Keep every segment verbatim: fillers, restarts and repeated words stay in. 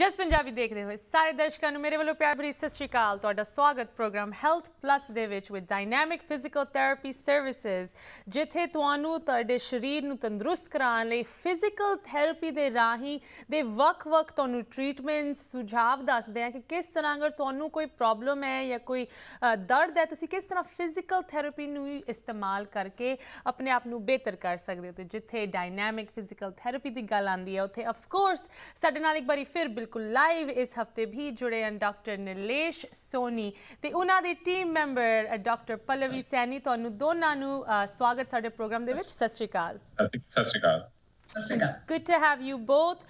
जस पंजाबी देख रहे हो सारे दर्शकों को मेरे वालों प्यार भरी सत श्री अकाल। तुहाडा स्वागत प्रोग्राम हैल्थ प्लस दे विच with dynamic physical therapy services, जिथे तुहानू तुहाडे शरीर नू तंदुरुस्त कराने लई फिजिकल थेरेपी दे राही दे वक-वक तुहानू ट्रीटमेंट्स सुझाव दसदे हैं कि किस तरह अगर तुहानू कोई प्रॉब्लम है या कोई दर्द है, तुसी किस तरह फिजिकल थेरेपी नू इस्तेमाल करके अपने आप नू बेहतर कर सकदे हो। ते जिथे डायनैमिक फिजिकल थेरेपी दी गल आंदी है, उत्थे ऑफ कोर्स साडे नाल इक बारी फिर बिल्कुल लाइव इस हफ्ते भी जुड़े हैं डॉक्टर निलेश सोनी ते उन्हां दे team member doctor Pallavi Saini. तुहानू दोनां नू स्वागत साडे प्रोग्राम दे विच। सत श्री अकाल। सत श्री अकाल। सत श्री अकाल। Good to have you both.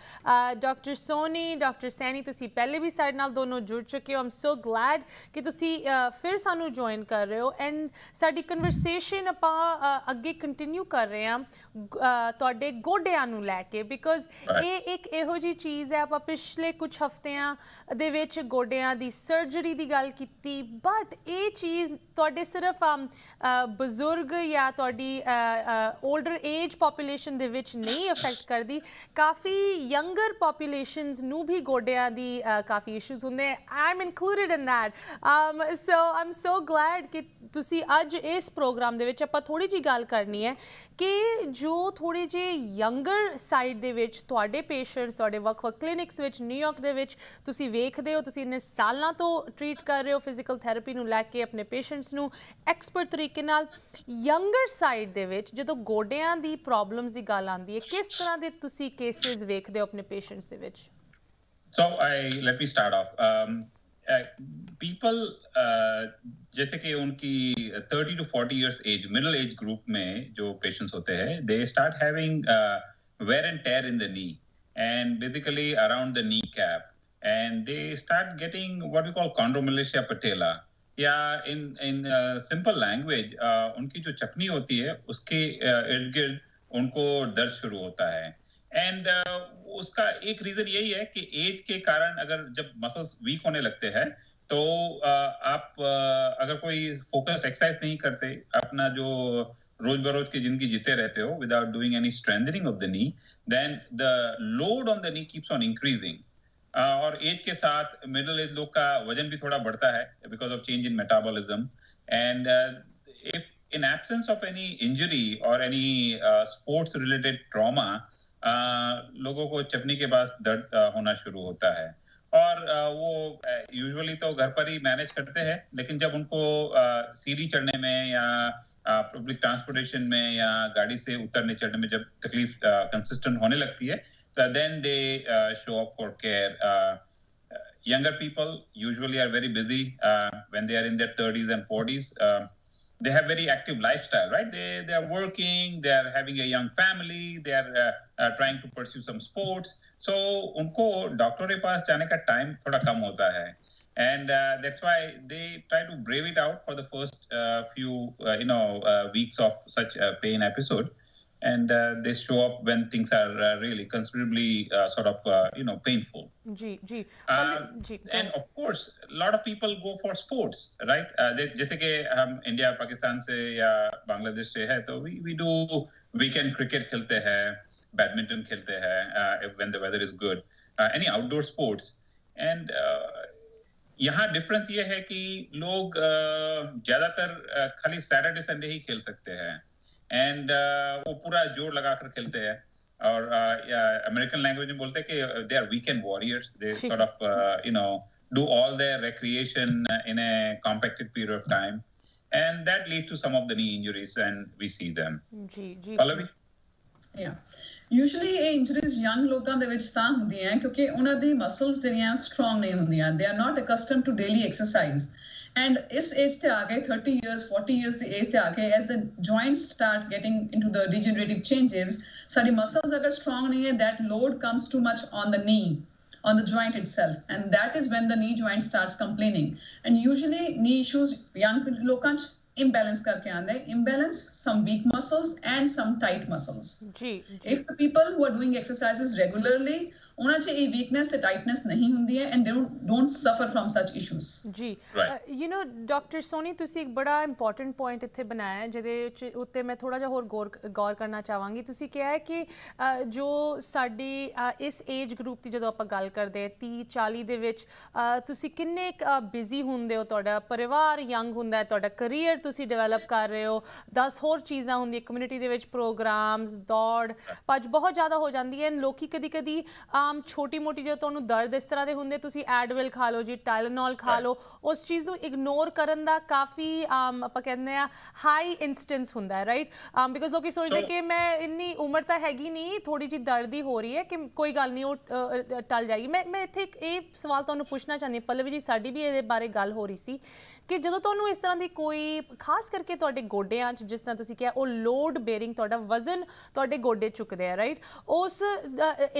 Doctor Soni, doctor Saini, तुसी पहले भी साडे नाल दोनों जुड़ चुके हो। आई एम सो ग्लैड कि तुसी फिर सानू ज्वाइन कर रहे हो एंड साडी कन्वरसेशन आपां अगे कंटिन्यू कर रहे हैं ਤੁਹਾਡੇ ਗੋਡਿਆਂ ਨੂੰ ਲੈ ਕੇ, ਬਿਕੋਜ਼ ਇਹ ਇੱਕ ਇਹੋ ਜਿਹੀ ਚੀਜ਼ ਹੈ। ਆਪਾਂ ਪਿਛਲੇ ਕੁਝ ਹਫ਼ਤਿਆਂ ਦੇ ਵਿੱਚ ਗੋਡਿਆਂ ਦੀ ਸਰਜਰੀ ਦੀ ਗੱਲ ਕੀਤੀ, ਬਟ ਇਹ ਚੀਜ਼ ਤੁਹਾਡੇ ਸਿਰਫ ਬਜ਼ੁਰਗ ਜਾਂ ਤੁਹਾਡੀ 올ਡਰ ਏਜ ਪੋਪੂਲੇਸ਼ਨ ਦੇ ਵਿੱਚ ਨਹੀਂ ਅਫੈਕਟ ਕਰਦੀ, ਕਾਫੀ ਯੰਗਰ ਪੋਪੂਲੇਸ਼ਨਸ ਨੂੰ ਵੀ ਗੋਡਿਆਂ ਦੀ ਕਾਫੀ ਇਸ਼ੂਜ਼ ਹੁੰਦੇ। I am included in that, so I am so glad ਕਿ ਤੁਸੀਂ ਅੱਜ ਇਸ ਪ੍ਰੋਗਰਾਮ ਦੇ ਵਿੱਚ ਆਪਾਂ ਥੋੜ੍ਹੀ ਜਿਹੀ ਗੱਲ ਕਰਨੀ ਹੈ ਕਿ जो थोड़े जे यंगर साइड दे विच तुहाडे पेशेंट्स तुहाडे वख-वख क्लिनिक्स विच न्यूयॉर्क दे विच तुसी वेखदे हो, तुसी इन्ने सालां तो ट्रीट कर रहे हो फिजिकल थेरेपी नू लैके अपने पेशेंट्स नू एक्सपर्ट तरीके नाल। यंगर साइड दे विच जदों गोडियां दी प्रॉब्लम्स दी गल आंदी है, किस तरह दे तुसी केसेस वेखदे हो अपने पेशेंट्स दे विच? So I let me start off um people uh, जैसे कि उनकी thirty two forty years age middle age group में जो पेशेंट्स होते हैं, they start having wear and tear in the knee and basically around the knee cap and they start getting what we call chondromalacia patella, या in in simple language उनकी जो चकनी होती है उसके इर्द गिर्द उनको दर्द शुरू होता है। एंड uh, उसका एक रीजन यही है कि एज के कारण अगर जब मसल्स वीक होने लगते हैं तो uh, आप uh, अगर कोई फोकस्ड एक्सरसाइज नहीं करते, अपना जो रोज बरोज की जिंदगी जीते रहते हो without doing any strengthening of the knee, then the load on the knee keeps on increasing. और एज के साथ मिडिल एज लोग का वजन भी थोड़ा बढ़ता है because of change in metabolism. And if in absence of any injury और any sports related trauma, Uh, लोगों को चपनी के पास दर्द uh, होना शुरू होता है और uh, वो यूजुअली uh, तो घर पर ही मैनेज करते हैं, लेकिन जब उनको uh, सीढ़ी चढ़ने में या पब्लिक uh, ट्रांसपोर्टेशन में या गाड़ी से उतरने चढ़ने में जब तकलीफ कंसिस्टेंट uh, होने लगती है, तो then they show up for care. Younger people usually are very busy when they are in their thirties and forties. They have very active lifestyle, right? They they are working, they are having a young family, they are uh, uh, trying to pursue some sports. So उनको doctor के पास जाने का time थोड़ा कम होता है, and uh, that's why they try to brave it out for the first uh, few uh, you know uh, weeks of such a pain episode, and uh, they show up when things are uh, really considerably uh, sort of uh, you know painful. Ji ji ji. And of course, a lot of people go for sports, right? Uh, they, जैसे कि हम India Pakistan से या बांग्लादेश से है, तो we we do weekend cricket खेलते हैं, badminton खेलते हैं uh, when the weather is good, uh, any outdoor sports. And uh, यहाँ difference ये है कि लोग uh, ज्यादातर uh, खाली Saturday Sunday ही खेल सकते हैं एंड uh, वो पूरा जोर लगाकर खेलते हैं। और अमेरिकन uh, लैंग्वेज uh, में बोलते हैं कि they are weekend warriors, they sort of you know do all their recreation in a compacted period of time and that lead to some of the knee injuries and we see them. जी जी। Pallavi? Yeah. Usually ਇਹ injuries young ਲੋਕਾਂ ਦੇ ਵਿੱਚ ਤਾਂ ਹੁੰਦੀਆਂ ਹੈ ਕਿਉਂਕਿ ਉਹਨਾਂ ਦੀ ਮਸਲਸ ਜਿਹੜੀਆਂ ਸਟਰੋਂਗ ਨਹੀਂ ਹੁੰਦੀਆਂ, they are not accustomed to daily exercise. And इस एज से आगे thirty years, forty years the age से आगे as the joints start getting into the degenerative changes, सारी muscles अगर strong नहीं है, that load comes too much on the knee, on the joint itself, and that is when the knee joint starts complaining. And usually knee issues young लोकां imbalance करके आते हैं, imbalance some weak muscles and some tight muscles. Ji, ji. If the people who are doing exercises regularly उन्हें चाहिए weakness से tightness नहीं होती है and don't suffer from such issues जी यू नो डॉक्टर सोनी तुसी एक बड़ा इंपॉर्टेंट पॉइंट इत्थे बनाया है जिहदे उत्ते मैं थोड़ा जिहा होर गौर गौर करना चाहांगी। तुसी क्या है कि uh, जो साडी uh, इस एज ग्रुप की जो आप गल करते तीस चालीस दे विच तुसी किन्ने बिजी हुंदे हो, तुहाडा परिवार यंग हुंदा है, तुहाडा करियर तुसी डिवेलप कर रहे हो, दस होर चीज़ां हुंदियां कम्यूनिटी दे विच प्रोग्राम्स दौड़ भज बहुत ज़्यादा हो जाती है। लोग कभी कभी आम छोटी मोटी जो तुहानूं दर्द इस तरह के होंगे तुसी एडविल खा लो जी टाइलेनॉल खा लो उस चीज़ को इग्नोर करन दा काफ़ी आम आपां कहंदे आ हाई इंस्टेंस हुंदा है राइट आम बिकॉज लोग सोचते कि मैं इन्नी उम्र तो हैगी नहीं थोड़ी जी दर्द ही हो रही है कि कोई गल नहीं वो टल जाएगी। मैं मैं इत्थे ये सवाल तुहानूं पूछना चाहती हूँ पल्लवी जी साडी भी इहदे बारे गल हो रही सी कि जो तुहानूं इस तरह की कोई खास करके तुहाडे गोडियां च जिस तरह तुसीं किहा वो लोड बेरिंग तुहाडा वजन तुहाडे गोडे चुकदे आ राइट उस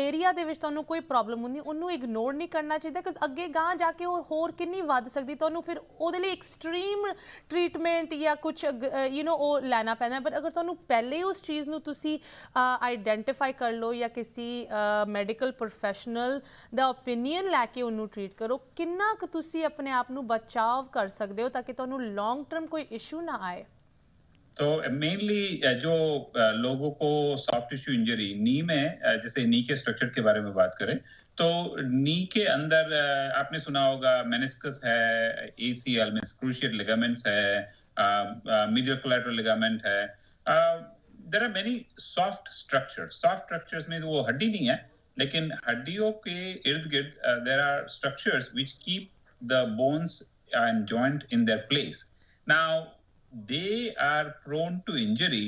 एरिया दे विच तुहानूं कोई प्रॉब्लम हुंदी उन्नूं इग्नोर नहीं करना चाहिए बिकॉज अगे गांह जाके वो होर किन्नी वध सकदी तुहानूं फिर उहदे लई एक्सट्रीम ट्रीटमेंट या कुछ यू नो वो लैना पैंदा पर अगर तुहानूं पहले ही उस चीज़ नूं तुसीं आइडेंटिफाई कर लो या किसी मैडिकल प्रोफैशनल दा ओपीनियन लैके उन्नूं ट्रीट करो किन्ना क तुसीं अपने आप नूं बचाव कर सकदे हो ताकि तुहानूं लॉन्ग टर्म कोई इशू ना आए। तो मेनली जो लोगों को सॉफ्ट टिश्यू इंजरी नी में जैसे नी के स्ट्रक्चर के बारे में बात करें तो नी के अंदर आपने सुना होगा मेनिस्कस है, ए सी एल में क्रूशिएट लिगामेंट्स है, मेजर कोलैटरल लिगामेंट है, there are many soft structure. Soft structures में वो हड्डी नहीं है लेकिन हड्डियों के इर्द गिर्द there are structures which keep the bones and joint in their place. Now they are prone to injury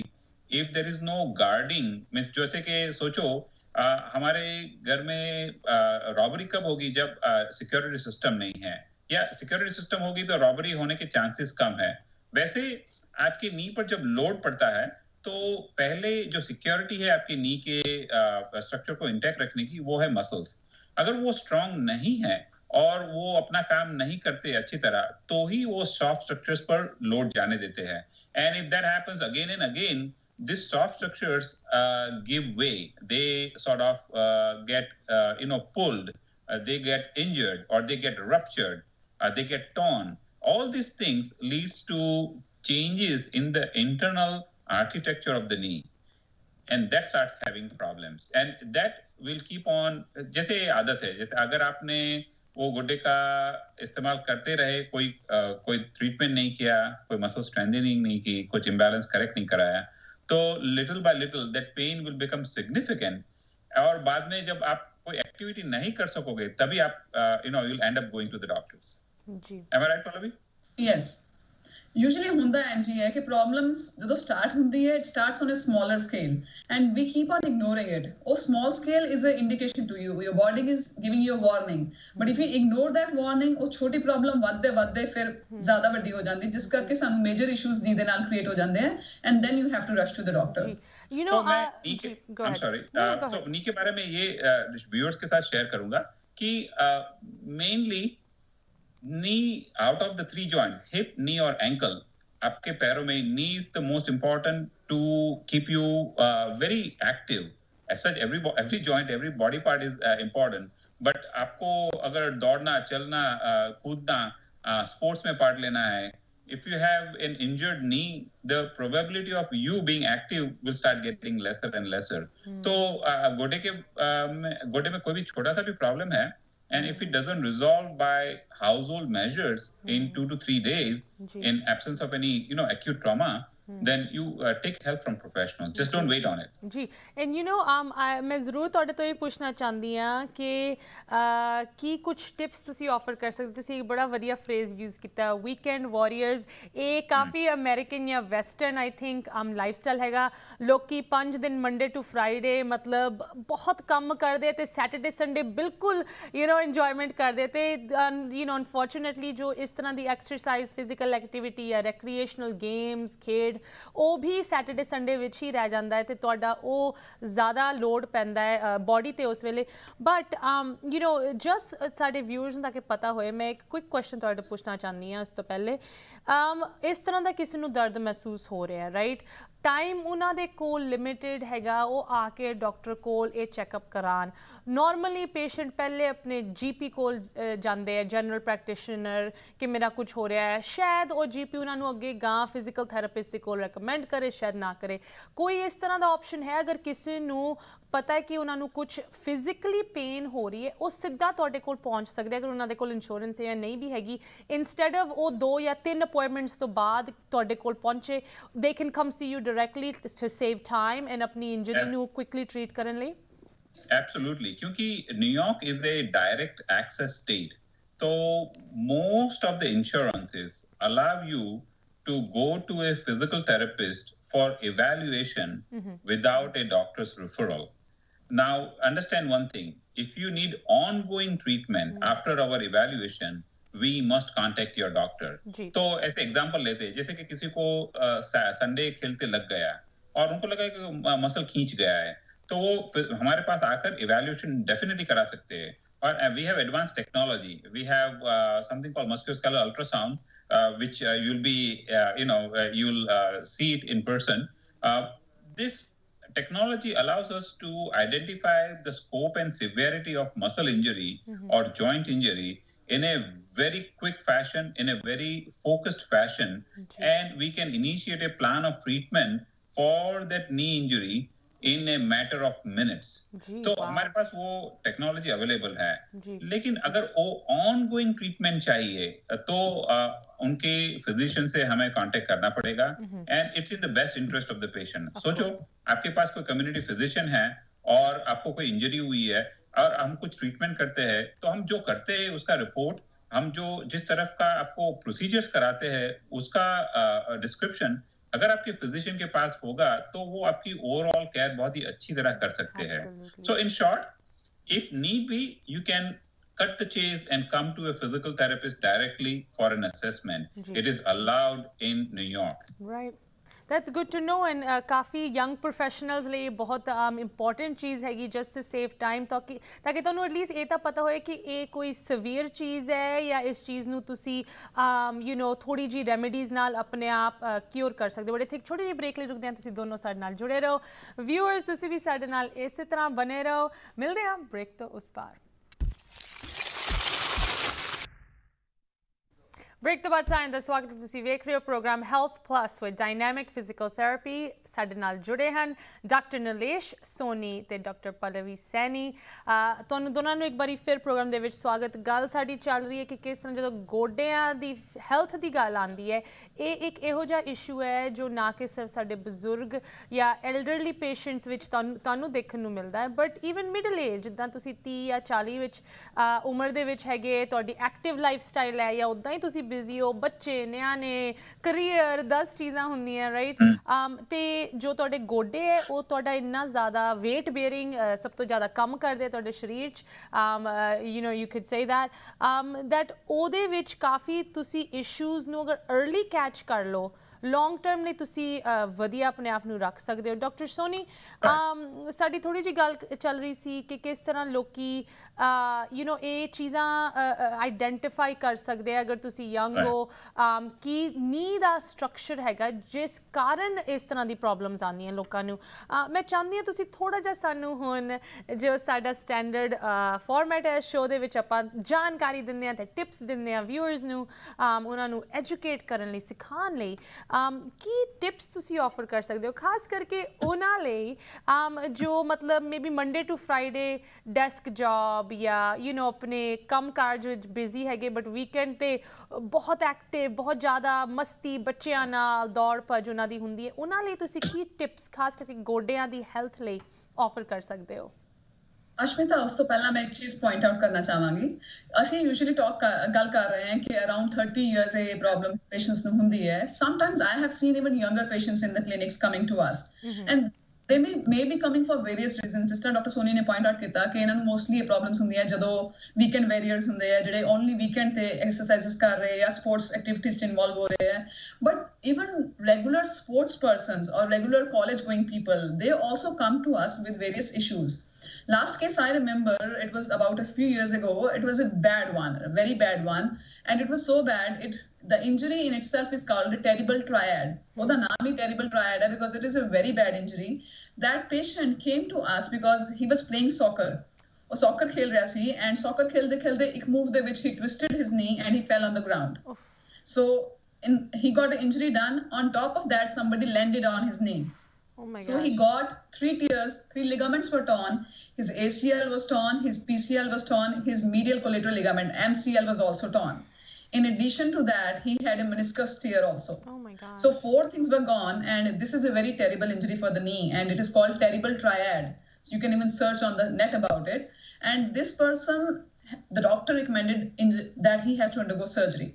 if there is no guarding. Means, जैसे कि सोचो आ, हमारे घर में रॉबरी कब होगी जब सिक्योरिटी सिस्टम नहीं है या सिक्योरिटी सिस्टम होगी तो रॉबरी होने के चांसेस कम है। वैसे आपकी नी पर जब लोड पड़ता है तो पहले जो सिक्योरिटी है आपकी नी के स्ट्रक्चर को इंटैक्ट रखने की वो है मसल्स। अगर वो स्ट्रांग नहीं है और वो अपना काम नहीं करते अच्छी तरह तो ही वो सॉफ्ट स्ट्रक्चर्स पर लोड जाने देते हैं and if that happens again and again this soft structures give way they sort of get you know pulled they get injured और they get ruptured they get torn all this things leads to changes in the internal architecture of the knee and that starts having problems and that will keep on. जैसे आदत है जैसे अगर आपने वो गुड्डे का इस्तेमाल करते रहे कोई आ, कोई ट्रीटमेंट नहीं किया कोई मसल स्ट्रेंथनिंग नहीं की कुछ इम्बैलेंस करेक्ट नहीं कराया तो little by little that pain will become significant और बाद में जब आप कोई एक्टिविटी नहीं कर सकोगे तभी आप you know you will end up going to the doctors जी। Am I right Pallavi? Yes usually हुंदा एंजी है कि प्रॉब्लम्स जदों स्टार्ट हुंदी है it starts on a smaller scale and we keep on ignoring it. ओ small scale is a indication to you your body is giving you a warning but if you ignore that warning ओ छोटी problem वधदे वधदे फिर ज्यादा बड़ी हो जांदी जिस करके सानू मेजर इश्यूज दी दे नाल क्रिएट हो जांदे हैं and then you have to rush to the doctor you know. I am sorry तो नी के बारे में ये व्यूअर्स के साथ शेयर करूंगा कि mainly knee out of the three joints hip knee or ankle आपके पैरों में knee is the most important to keep you uh, very active as such every every joint every body part is uh, important but आपको अगर दौड़ना चलना uh, कूदना uh, sports में part लेना है if you have an injured knee the probability of you being active will start getting lesser and lesser तो hmm. गोडे के uh, गोडे में कोई भी छोटा सा भी problem है and if it doesn't resolve by household measures mm. in two to three days Gee. in absence of any you know acute trauma mm. then you uh, take help from professionals just Gee. don't wait on it ji and you know um I main zarur tode to ye puchna chahndi ha ki ki kuch tips tusi offer kar sakde tusi ek bada vadiya phrase use kita weekend warriors eh kafi american ya western I think um lifestyle hega log ki five din monday to friday matlab bahut kam karde te saturday sunday bilkul you know enjoyment karde te you know unfortunately jo is tarah di exercise physical activity ya recreational games khel ਉਹ भी Saturday Sunday ਵਿੱਚ ਹੀ ਰਹਿ ਜਾਂਦਾ ਹੈ ਤੇ ਤੁਹਾਡਾ ਉਹ ਜ਼ਿਆਦਾ ਲੋਡ ਪੈਂਦਾ ਹੈ ਬੋਡੀ ਤੇ ਉਸ ਵੇਲੇ ਬਟ ਯੂ نو ਜਸਟ ਸਾਡੇ ਵਿਊਅਰਸ ਨੂੰ ਤਾਂ ਕਿ ਪਤਾ ਹੋਏ ਮੈਂ ਇੱਕ ਕੁਇਕ ਕੁਐਸਚਨ ਤੁਹਾਡੇ ਪੁੱਛਣਾ ਚਾਹੁੰਦੀ ਹਾਂ ਇਸ ਤੋਂ ਪਹਿਲੇ ਇਸ ਤਰ੍ਹਾਂ ਦਾ ਕਿਸੇ ਨੂੰ ਦਰਦ ਮਹਿਸੂਸ ਹੋ ਰਿਹਾ ਰਾਈਟ टाइम उन्होंने को लिमिटेड हैगा वह आके डॉक्टर कोल ये चैकअप करान। नॉर्मली पेशेंट पहले अपने जी पी कोल जाते हैं, जनरल प्रैक्टिशनर, कि मेरा कुछ हो रहा है, शायद वह जी पी उन्होंने अगे गां फिजिकल थेरेपिस्ट के कोल रिकमेंड करे, शायद ना करे। कोई इस तरह का ऑप्शन है अगर किसी को पता है कि उन्होंने कुछ फिजिकली पेन हो रही है, वो सीधा तुहाडे कोल पहुँच सकते अगर उन्होंने कोल इंश्योरेंस है या नहीं भी हैगी। इंस्टेड ऑफ वो दो या तीन अपॉइंटमेंट्स तो बाद तुहाडे कोल पहुँचे, they can come see you directly to save time and अपनी इंजरी नू क्विकली ट्रीट करने लिए। एब्सोल्युटली, क्योंकि New York is a direct access state, तो most of the insurances allow you to go to a physical therapist for evaluation mm-hmm. without a doctor's referral. Now, understand one thing. If you need ongoing treatment mm-hmm. after our evaluation, we must contact your doctor. So, as an example, लेते हैं जैसे कि किसी को Sunday खेलते लग गया और उनको लगा कि muscle खींच गया है, तो वो हमारे पास आकर evaluation definitely करा सकते हैं। And we have advanced technology. We have uh, something called musculoskeletal ultrasound, uh, which uh, you'll be, uh, you know, uh, you'll uh, see it in person. Uh, this technology allows us to identify the scope and severity of muscle injury mm-hmm. or joint injury in a very quick fashion, in a very focused fashion, okay. and we can initiate a plan of treatment for that knee injury in a matter of minutes. तो हमारे पास वो technology available है, लेकिन अगर वो ongoing treatment चाहिए तो उनके फिजिशियन से हमें कांटेक्ट करना पड़ेगा। And it's in the best interest of the patient. सोचो आपके पास कोई कम्युनिटी फिजिशियन है और आपको कोई इंजरी हुई है और हम कुछ ट्रीटमेंट करते हैं, तो हम जो करते हैं उसका रिपोर्ट, हम जो जिस तरफ का आपको प्रोसीजर्स कराते हैं उसका डिस्क्रिप्शन अगर आपके फिजिशियन के पास होगा तो वो आपकी ओवरऑल केयर बहुत ही अच्छी तरह कर सकते हैं। So in short, if need be you can cut the chase and come to a physical therapist directly for an assessment. It is allowed in New York. Right, that's good to know. And काफ़ी young professionals लिए बहुत important चीज़ हैगी just to save time, ताकि ताकि तुहानूं at least ये तो पता होए कि ये कोई सवीयर चीज़ है या इस चीज़ नूं तुसीं यू नो थोड़ी जी रेमेडीज़ नाल अपने आप क्योर कर सकदे हो। बड़े ठीक छोटी जी ब्रेक लिए रुकदे हां, तुसीं दोनों साडे नाल जुड़े रहो। व्यूअर्स तुसीं भी साडे नाल इसे तरह बने रहो, मिलदे हां ब्रेक तो उस पार। ब्रेक तो बाद साइन का स्वागत है, तुसी वेख रहे हो programme health plus with dynamic physical therapy. साडे नाल जुड़े हैं डॉक्टर नलेश सोनी ते डॉक्टर पल्लवी सैनी। तुहानूं दोनां नूं एक बारी फिर प्रोग्राम दे विच स्वागत। गल साडी चल रही है कि किस तरह जदों गोडियां दी हैल्थ दी गल आंदी है, ये एक इहो जिहा इशू है जो ना कि सिर्फ साडे बजुर्ग या एल्डरली पेशेंट्स विच तुहानूं देखण नूं मिलदा है, बट ईवन मिडल एज जिद्दां तुसी तीस या चालीस विच उमर दे विच हैगे, तुहाडी एक्टिव लाइफ स्टाइल है या उदां ही तुसी बिजी हो, बच्चे, न्याणे, करियर, दस चीज़ां होंदियां राइट। तो जो तुहाडे गोडे है वो तुहाडा इन्ना ज़्यादा वेट बेयरिंग सब तो ज़्यादा कम करदे तुहाडे शरीर च, you know you can say that that ओहदे विच काफ़ी तुसी इशूज़ नूं अगर अर्ली कैच कर लो, लॉन्ग टर्म ने तुसी वधिया अपने आप नूं रख सकदे हो। डॉक्टर सोनी, साडी थोड़ी जी गल चल रही सी कि किस तरह लोकी यू नो ये चीज़ां आइडेंटिफाई कर सकदे अगर तुसी यंग हो, कि नी दा स्ट्रक्चर हैगा जिस कारण इस तरह दी प्रॉब्लम्स आंदियां लोकां नूं। मैं चाहती हाँ तुसी थोड़ा जिहा सानूं हुण जो साडा स्टैंडर्ड फॉर्मेट है शो दे विच आपां जानकारी दिंदे आं ते टिप्स दिंदे आं व्यूअर्स नूं, उन्हां नूं एजुकेट करन लई, सिखाउण लई Um, की टिप्स तुसी ऑफर कर सकते हो, खास करके उन्हां लई um, जो मतलब may be Monday to Friday desk job या यू you नो know, अपने कम कारज विच बिजी हैगे, बट वीकेंड ते बहुत एक्टिव, बहुत ज़्यादा मस्ती बच्चों नाल दौड़ भज उन्हां दी हुंदी है, उन्हां लई तुसी की टिप्स खास करके गोडियां दी हेल्थ लई ऑफर कर सकते हो? अश्मिता, उस तो पहला मैं एक चीज़ पॉइंट आउट करना चाहवांगी। असं यूजली टॉक गल कर रहे हैं कि अराउंड थर्टी ईयर्स ये प्रॉब्लम पेशेंट्स नूं हुंदी है। Sometimes I have seen even younger patients in the clinics coming to us and they may may be coming for various reason. जिस तरह डॉक्टर सोनी ने पॉइंट आउट किया कि इन्होंने मोस्टली ये प्रॉब्लम्स होंगी जो वीकेंड वेरियर्स होंगे, जो ओनली वीकेंड से एक्सरसाइज कर रहे हैं या स्पोर्ट्स एक्टिविटीज इनवॉल्व हो रहे हैं। But even regular sports person और regular college going people, they also come to us with various issues. Last case I remember, it was about a few years ago. It was a bad one, a very bad one, and it was so bad. It the injury in itself is called a terrible triad. Oh, the name is terrible triad because it is a very bad injury. That patient came to us because he was playing soccer. Oh, soccer khel raha si, and soccer khelde khelde ek move de which he twisted his knee and he fell on the ground. Oof. So in, he got an injury done. On top of that, somebody landed on his knee. Oh my gosh. So he got three tears, three ligaments were torn. His A C L was torn, his P C L was torn, his medial collateral ligament, M C L was also torn. In addition to that, he had a meniscus tear also. Oh my God. So four things were gone, and this is a very terrible injury for the knee, and it is called terrible triad. So you can even search on the net about it. And this person, the doctor recommended in, that he has to undergo surgery.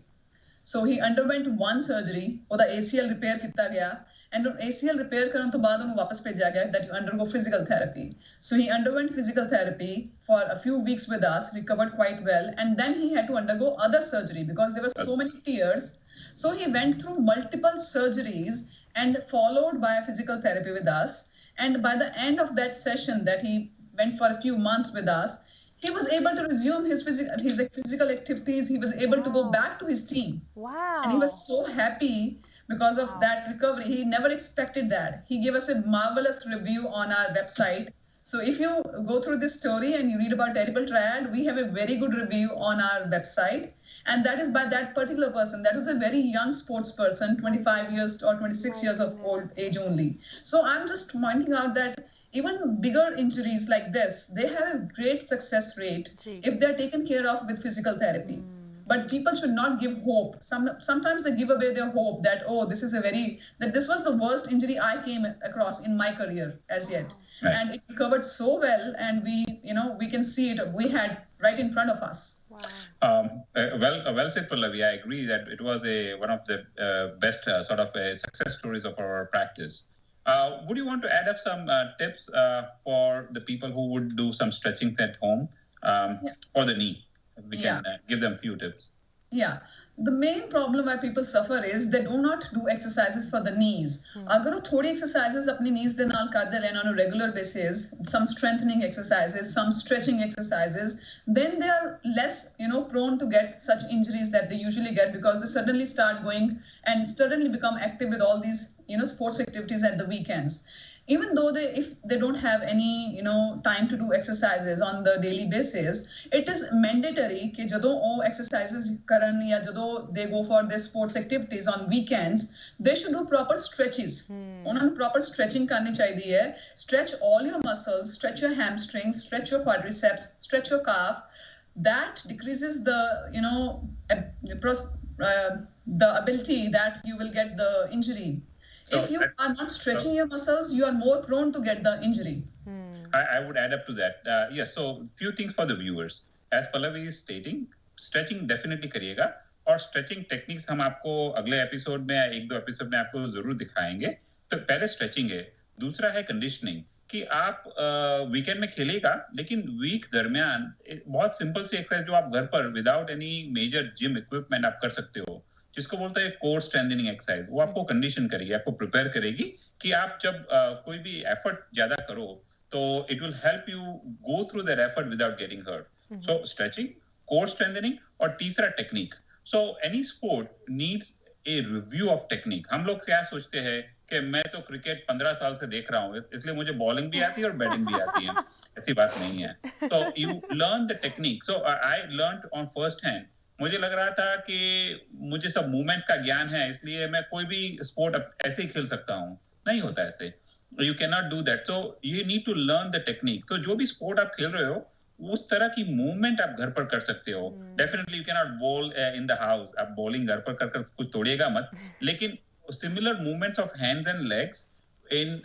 So he underwent one surgery, or the A C L repair kitta gaya. And A C L repair करने तो बाद उन्हें वापस भेजा गया that you undergo physical therapy. So he underwent physical therapy for a few weeks with us, recovered quite well, and then he had to undergo other surgery because there were so many tears. So he went through multiple surgeries and followed by physical therapy with us. And by the end of that session that he went for a few months with us, he was able to resume his physical his physical activities. He was able to go back to his team. Wow! And he was so happy. Because of wow. that recovery, he never expected that. He gave us a marvelous review on our website. So if you go through this story and you read about terrible triad, we have a very good review on our website. And that is by that particular person. That was a very young sports person, twenty-five years or twenty-six oh, years of old age only. So I'm just pointing out that even bigger injuries like this, they have a great success rate Gee. if they're taken care of with physical therapy. Mm. But people should not give hope. Some sometimes they give away their hope that oh, this is a very that this was the worst injury I came across in my career as yet, right. and it recovered so well, and we you know we can see it. We had right in front of us. Wow. Um, uh, well, uh, well said, Pallavi. I agree that it was a one of the uh, best uh, sort of uh, success stories of our practice. Uh, would you want to add up some uh, tips uh, for the people who would do some stretching at home um, yeah. for the knee? We can yeah. give them few tips. Yeah. The main problem why people suffer is they do not do exercises for the knees. Agar wo thodi exercises apni knees de naal karte rehna on a regular basis, some strengthening exercises, some stretching exercises, then they are less, you know, prone to get such injuries that they usually get because they suddenly start going and suddenly become active with all these, you know, sports activities at the weekends. Even though they, if they don't have any, you know, time to do exercises on the daily basis, it is mandatory कि जदों वो exercises करन या जदों they go for their sports activities on weekends, they should do proper stretches. उन्हें proper stretching करनी चाहिए है. Stretch all your muscles, stretch your hamstrings, stretch your quadriceps, stretch your calf. That decreases the, you know, uh, the ability that you will get the injury. So if you are not stretching so, your muscles, you are more prone to get the injury. Hmm. I, I would add up to that. Uh, yes, yeah, so few things for the viewers. As Pallavi is stating, stretching definitely करिएगा और stretching techniques हम आपको अगले episode में एक दो episode में आपको जरूर दिखाएंगे. तो पहले stretching है, दूसरा है conditioning कि आप uh, weekend में खेलेगा, लेकिन week दरमियान बहुत simple सी exercise जो आप घर पर without any major gym equipment आप कर सकते हो. जिसको बोलता है कोर स्ट्रेंथनिंग एक्सरसाइज वो आपको कंडीशन करेगी आपको प्रिपेयर करेगी कि आप जब आ, कोई भी एफर्ट ज्यादा करो तो it will help you go through that effort without getting hurt so stretching core strengthening और तीसरा technique so any sport needs a review of technique हम लोग क्या सोचते हैं कि मैं तो क्रिकेट पंद्रह साल से देख रहा हूँ इसलिए मुझे बॉलिंग भी आती है और बैटिंग भी आती है ऐसी बात नहीं है तो you learn the technique so I learn on first hand मुझे लग रहा था कि मुझे सब मूवमेंट का ज्ञान है इसलिए मैं कोई भी स्पोर्ट ऐसे ही खेल सकता हूँ नहीं होता ऐसे you can not do that so you need to learn the technique तो जो भी स्पोर्ट आप खेल रहे हो उस तरह की मूवमेंट आप घर पर कर सकते हो definitely you can not ball in the house आप बॉलिंग घर पर कर कुछ तोड़िएगा मत लेकिन similar movements of hands and legs in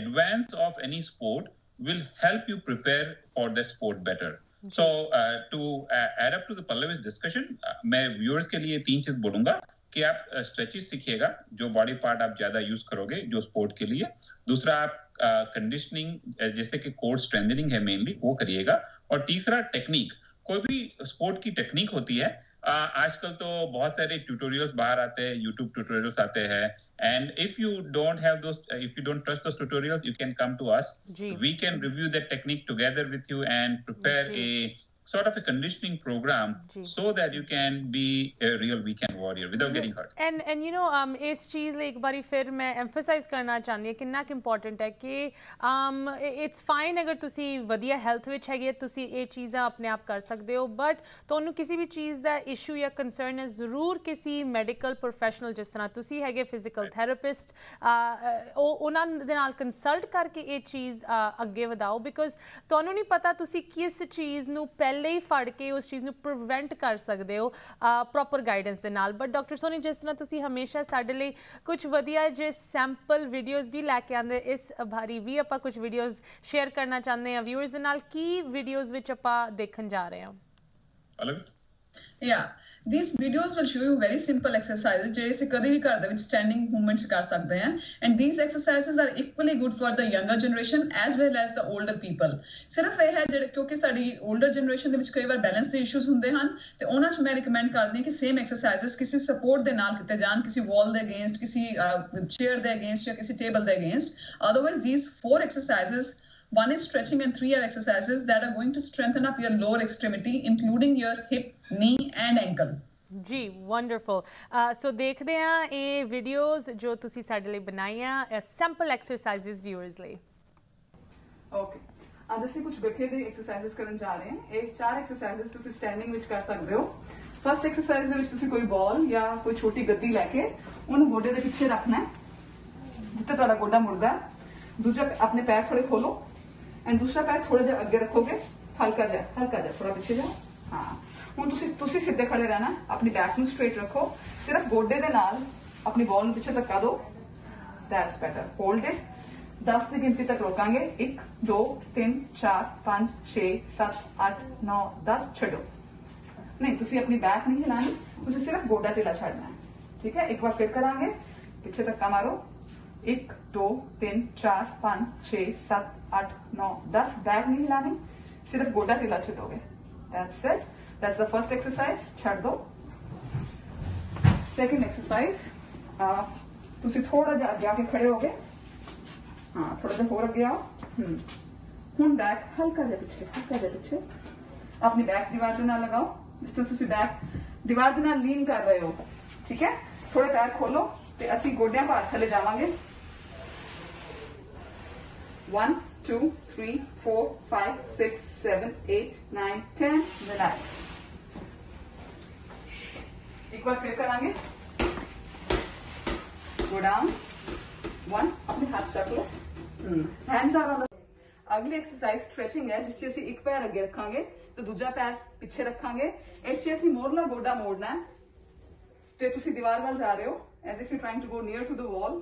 advance of any sport will help you prepare for the sport better So uh, to uh, add up to the Pallavi's discussion, uh, मैं viewers के लिए तीन चीज बोलूंगा कि आप uh, stretches सीखिएगा जो body part आप ज्यादा use करोगे जो sport के लिए दूसरा आप uh, conditioning uh, जैसे कि core strengthening है mainly वो करिएगा और तीसरा technique कोई भी sport की technique होती है uh, आजकल तो बहुत सारे tutorials बाहर आते हैं YouTube tutorials आते हैं and if you don't have those if you don't trust those tutorials you can come to us Jeez. we can review that technique together with you and prepare Jeez. a sort of a conditioning program Gee. so that you can be a real weekend warrior without yeah. getting hurt. And and you know um इस चीज़ ले एक बारी फिर मैं emphasize करना चाहनी है कि ना कि important है कि um it's fine अगर तुसी वधिया health विच है कि तुसी ये चीज़ें अपने आप कर सकते हो but तो उन्हें किसी भी चीज़ दा issue या concern है ज़रूर किसी medical professional जिस तरह तुसी है कि physical therapist ओ उन्हां दे नाल consult करके ये चीज़ आगे वधाओ because तो उन्हें नहीं पता तुसी किस चीज़ नू पहले ही फड़ के उस चीज़ नू प्रिवेंट कर सकते हो प्रॉपर गाइडेंस दे नाल। बट डॉक्टर सोनी जिस तरह तुसी हमेशा साडे लई कुछ वधिया जे सैंपल वीडियोज़ भी लैके आंदे इस बारी भी आपां कुछ वीडियोज़ शेयर करना चाहते हैं व्यूअर्स दे नाल की वीडियोज़ विच आपां देखण जा रहे हां। या These videos will show you very simple exercises ਜਿਹੜੇ ਸੇ ਕਦੇ ਵੀ ਘਰ ਦੇ ਵਿੱਚ standing movements ਕਰ ਸਕਦੇ ਹਾਂ and these exercises are equally good for the younger generation as well as the older people. ਸਿਰਫ ਇਹ ਹੈ ਜਿਹੜੇ ਕਿਉਂਕਿ ਸਾਡੀ older generation ਦੇ ਵਿੱਚ ਕਈ ਵਾਰ balance ਦੇ issues ਹੁੰਦੇ ਹਨ ਤੇ ਉਹਨਾਂ 'ਚ ਮੈਂ recommend ਕਰਦੀ ਹਾਂ ਕਿ same exercises ਕਿਸੇ support ਦੇ ਨਾਲ ਕੀਤੇ ਜਾਣ ਕਿਸੇ wall ਦੇ against ਕਿਸੇ chair ਦੇ against ਜਾਂ ਕਿਸੇ table ਦੇ against otherwise these four exercises one is stretching and three are exercises that are going to strengthen up your lower extremity including your hip, knee and ankle. जी wonderful. So देखते हैं ये videos जो तुसी साडे लई बनाईयां सैंपल एक्सरसाइजेस व्यूअर्स लई। ओके अब असीं कुछ बैठे दे एक्सरसाइजेस करन जा रहे हैं। एक चार एक्सरसाइजेस तुसी स्टैंडिंग विच कर सकदे हो। फर्स्ट एक्सरसाइज दे विच तुसी कोई बॉल या कोई छोटी गद्दी लैके उहनूं गोडे दे पिछे रखना है जिथे तुहाडा गोडा मुड़दा है। दूजा अपने पैर थोड़े खोलो एंड दूसरा पैर थोड़ा जा अगे रखोगे हल्का जा हल्का जा थोड़ा पिछे जाओ। हाँ ਹੁਣ ਤੁਸੀਂ ਤੁਸੀਂ ਸਿੱਧੇ ਖੜੇ ਰਹਿਣਾ ਆਪਣੀ ਬੈਕ ਨੂੰ ਸਟ੍ਰੇਟ ਰੱਖੋ ਸਿਰਫ ਗੋਡੇ ਦੇ ਨਾਲ ਆਪਣੀ ਬਾਲ ਨੂੰ ਪਿੱਛੇ ਧੱਕਾ ਦਿਓ ਦੈਟਸ ਬੈਟਰ ਹੋਲਡ ਇਟ ਦਸ ਦੀ ਗਿਣਤੀ ਤੱਕ ਰੋਕਾਂਗੇ ਇੱਕ ਦੋ ਤਿੰਨ ਚਾਰ ਪੰਜ ਛੇ ਸੱਤ ਅੱਠ ਨੌ ਦਸ ਛੱਡੋ ਨਹੀਂ ਤੁਸੀਂ ਆਪਣੀ ਬੈਕ ਨਹੀਂ ਹਿਲਾਣੀ ਤੁਸੀਂ ਸਿਰਫ ਗੋਡਾ ਢਿੱਲਾ ਛੱਡਣਾ ਠੀਕ ਹੈ ਇੱਕ ਵਾਰ ਫਿਰ ਕਰਾਂਗੇ ਪਿੱਛੇ ਧੱਕਾ ਮਾਰੋ ਇੱਕ ਦੋ ਤਿੰਨ ਚਾਰ ਪੰਜ ਛੇ ਸੱਤ ਅੱਠ ਨੌ ਦਸ ਬੈਕ ਨਹੀਂ ਹਿਲਾਣੀ ਸਿਰਫ ਗੋਡਾ ਢਿੱਲਾ ਛੱਡੋਗੇ that's it That's the first exercise. छोड़ दो. Second exercise. तुसी थोड़ा जा आगे खड़े हो गए. हाँ थोड़ा जा और आगे आओ. हम्म. हूँ बैक हल्का जा पीछे हल्का जा पीछे. अपनी बैक दीवार दे नाल लगाओ. जिस तरह तुसी बैक दीवार दे नाल लीन कर रहे हो. ठीक है. थोड़े पैर खोलो. ते असी गोडियां भार थले जावांगे. One, two, three, four, five, six, seven, eight, nine, ten. Relax. एक बार फिर करांगे. Go down. One. अपने हाथ रख लो. Hands are on the. अगली एक्सरसाइज स्ट्रेचिंग है जिससे असी एक पैर अगे रखांगे तो दूजा पैर पिछे रखांगे इस असी मोरना गोडा मोड़ना है ते तुसी दीवार वाल जा रहे हो as if you trying to go near to the wall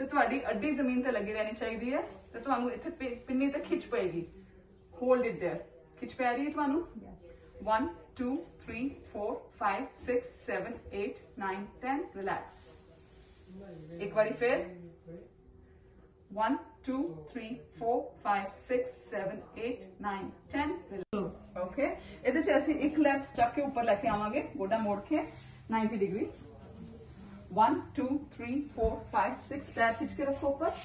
तो तुम्हारी अड्डी जमीन ते लगी रहनी चाहिए है तो तुहानू इत्थे पिन्नी ते खिच पेगी होल्ड इट देयर खिच पै रही है तुहानू one two three four five six seven eight nine ten relax एक बारी फिर one two three four five six seven eight nine ten okay इहदे च असीं इक लैग चक के उपर लेके आवांगे गोडा मोड़ के ninety degree one two three four five six पैर खिंच के रखो ऊपर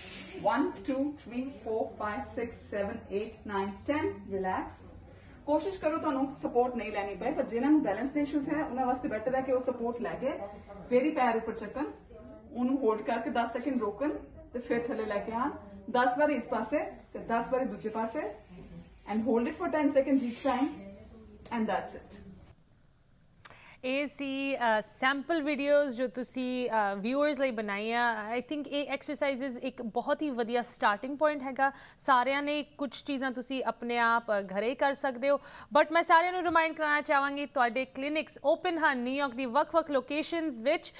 one two three four five six seven eight nine ten relax कोशिश करो तो सपोर्ट नहीं लैनी पे पर जिन्होंने बैलेंस के इशूज है उन्होंने वास्ते बेटर है कि वो सपोर्ट लैके फिर ही पैर उपर चकन उन्होंने होल्ड करके दस सैकेंड रोकन तो फिर थले लैके आन दस बारी इस पासे दस बारी दूजे पासे and hold it for ten second each time and that's it ਇਹ ਸੀ ਸੈਂਪਲ ਵੀਡੀਓਜ਼ ਜੋ ਤੁਸੀਂ ਵਿਊਅਰਸ ਲਈ ਬਣਾਈਆਂ। ਆਈ ਥਿੰਕ ਇਹ ਐਕਸਰਸਾਈਜ਼ਸ ਇੱਕ ਬਹੁਤ ਹੀ ਵਧੀਆ ਸਟਾਰਟਿੰਗ ਪੁਆਇੰਟ ਹੈਗਾ ਸਾਰਿਆਂ ਨੇ ਕੁਝ ਚੀਜ਼ਾਂ ਤੁਸੀਂ ਆਪਣੇ ਆਪ ਘਰੇ ਕਰ ਸਕਦੇ ਹੋ ਬਟ ਮੈਂ ਸਾਰਿਆਂ ਨੂੰ ਰਿਮਾਈਂਡ ਕਰਾਉਣਾ ਚਾਹਾਂਗੀ ਤੁਹਾਡੇ ਕਲੀਨਿਕਸ ਓਪਨ ਹਨ ਨਿਊਯਾਰਕ ਦੀ ਵੱਖ-ਵੱਖ ਲੋਕੇਸ਼ਨਸ ਵਿੱਚ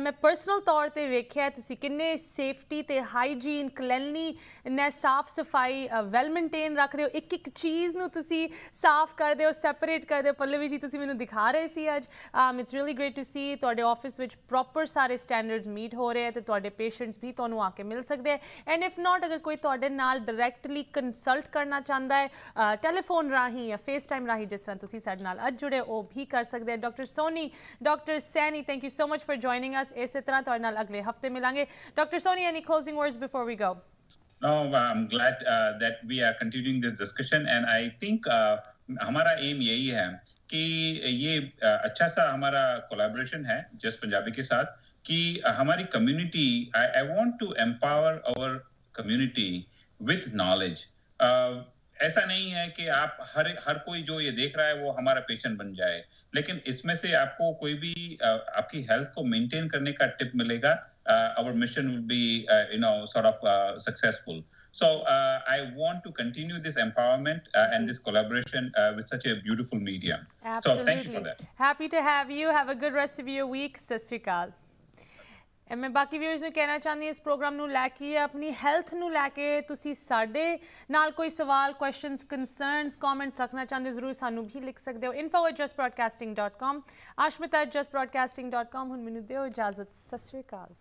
ਮੈਂ ਪਰਸਨਲ ਤੌਰ 'ਤੇ ਵੇਖਿਆ ਤੁਸੀਂ ਕਿੰਨੇ ਸੇਫਟੀ ਅਤੇ ਹਾਈਜੀਨ ਕਲੀਨਲੀਨੈਸ ਸਾਫ਼ ਸਫਾਈ ਵੈਲ ਮੇਨਟੇਨ ਰੱਖਦੇ ਹੋ ਇੱਕ ਇੱਕ ਚੀਜ਼ ਨੂੰ ਤੁਸੀਂ ਸਾਫ਼ ਕਰਦੇ ਹੋ ਸੈਪਰੇਟ ਕਰਦੇ ਹੋ ਪੱਲਵੀ ਜੀ ਤੁਸੀਂ ਮੈਨੂੰ ਦਿਖਾ ਰਹੇ ਸੀ ਅੱਜ um it's really great to see ਤੁਹਾਡੇ ਆਫਿਸ ਵਿੱਚ ਪ੍ਰੋਪਰ ਸਾਰੇ ਸਟੈਂਡਰਡਸ ਮੀਟ ਹੋ ਰਹੇ ਹੈ ਤੇ ਤੁਹਾਡੇ ਪੇਸ਼ੈਂਟਸ ਵੀ ਤੁਹਾਨੂੰ ਆ ਕੇ ਮਿਲ ਸਕਦੇ ਹੈ ਐਂਡ ਇਫ ਨਾਟ ਅਗਰ ਕੋਈ ਤੁਹਾਡੇ ਨਾਲ ਡਾਇਰੈਕਟਲੀ ਕੰਸਲਟ ਕਰਨਾ ਚਾਹੁੰਦਾ ਹੈ ਟੈਲੀਫੋਨ ਰਾਹੀਂ ਜਾਂ ਫੇਸ ਟਾਈਮ ਰਾਹੀਂ ਜਿਸ ਤਰ੍ਹਾਂ ਤੁਸੀਂ ਸਾਡੇ ਨਾਲ ਅੱਜ ਜੁੜੇ ਉਹ ਵੀ ਕਰ ਸਕਦੇ ਹੈ। Doctor Soni doctor Saini thank you so much for joining us ਇਸੇ ਤਰ੍ਹਾਂ ਤੁਹਾਡੇ ਨਾਲ ਅਗਲੇ ਹਫਤੇ ਮਿਲਾਂਗੇ। Doctor Soni any closing words before we go? No, I'm glad uh, that we are continuing this discussion and I think uh, हमारा एम यही है कि ये अच्छा सा हमारा कोलैबोरेशन है जस्ट पंजाबी के साथ कि हमारी community, I want to empower our community with knowledge. ऐसा नहीं है कि आप हर हर कोई जो ये देख रहा है वो हमारा पेशेंट बन जाए, लेकिन इसमें से आपको कोई भी आपकी हेल्थ को मेंटेन करने का टिप मिलेगा। Our mission will be you know sort of successful. So uh, I want to continue this empowerment uh, and this collaboration uh, with such a beautiful medium. Absolutely. So thank you for that. Happy to have you. Have a good rest of your week. Sat Sri Akal. मैं बाकी viewers कहना चाहती इस programme में लैके अपनी health में लैके तुसी साडे नाल कोई सवाल क्वेश्चनस कंसर्नस कॉमेंट्स रखना चाहते जरूर सानू भी लिख सकते हो। Info at just broadcasting dot com Ashmita at just broadcasting dot com. हुण मैनू दिओ इजाजत। सत श्री अकाल।